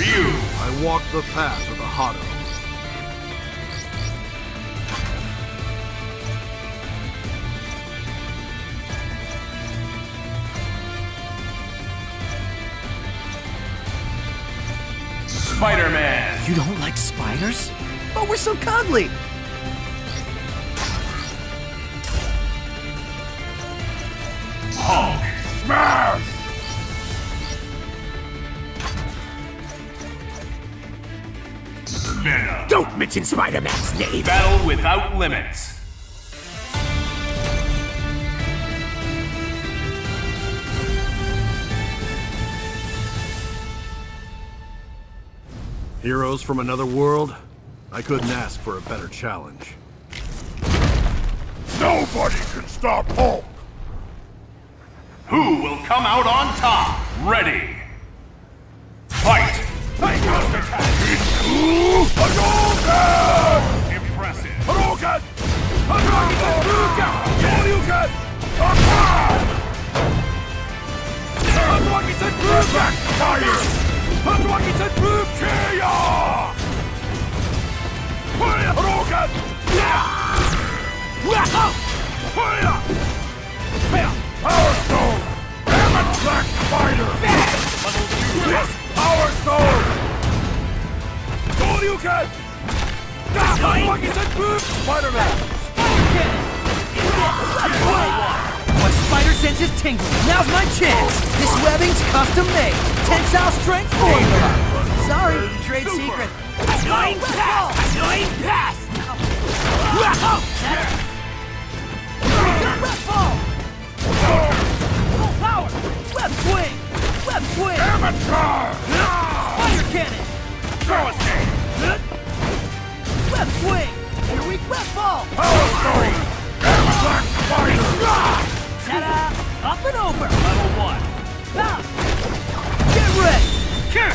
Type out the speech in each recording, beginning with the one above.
Ryu! I walk the path of the Hadouken. Spiderman! You don't like spiders? But we're so cuddly! Hulk! Smash! Venom! Don't mention Spider-Man's name! Battle without limits! Heroes from another world? I couldn't ask for a better challenge. Nobody can stop Hulk! Who will come out on top? Ready! Fight! Take out the attack! It's Hadouken! Impressive! Hadouken! Hadouken! Hadouken! Hadouken! Hadouken! Power Stone! Damn it, Black Spider! Yes, Power Stone! All you can! Spider-Man! My spider sense is tingling. Now's my chance! This webbing's custom made. Tensile strength formula. Sorry, trade secret. Annoying pass! Annoying pass! Full power! Web swing! Web swing! Amateur! Spider cannon! Web swing! Your weak web ball! Power story! Amateur spider! Ta-da! Up and over! Level 1! Now! Get ready! Kick!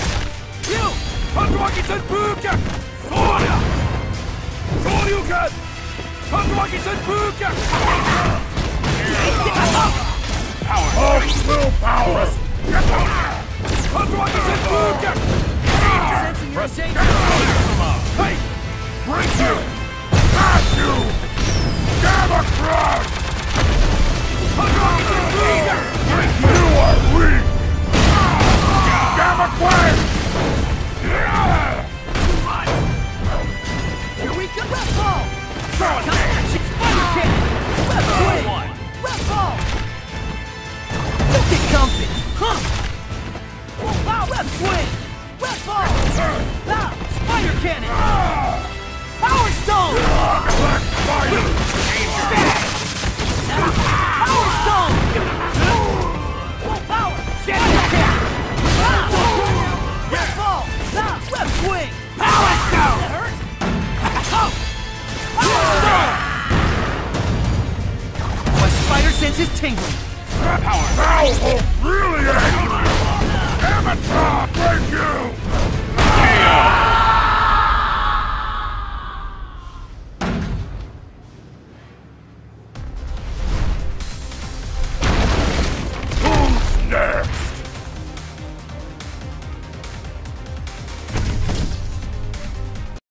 You! Hadouken! Hadouken! Soria! Soryuken! Hadouken! Hadouken! Power! Oh, power! Hadouken! Sensing your danger! Hey! Break you! Smash you! Gamma crush! Hadouken! You are weak! Gamma crush! Here we go! Red ball! Come action! Spider kick! Left swing! Red ball! Don't get comfy! Huh! Full power! Web swing! Web ball! Now! Spider cannon! Power stone! Black spider! Power stone! Full power! Spider cannon! Web ball! Now! Web swing! Power stone! That hurts! Power stone! My spider sense is tingling. Power! Now Hulk really angry! Amateur! Thank you! Chaos!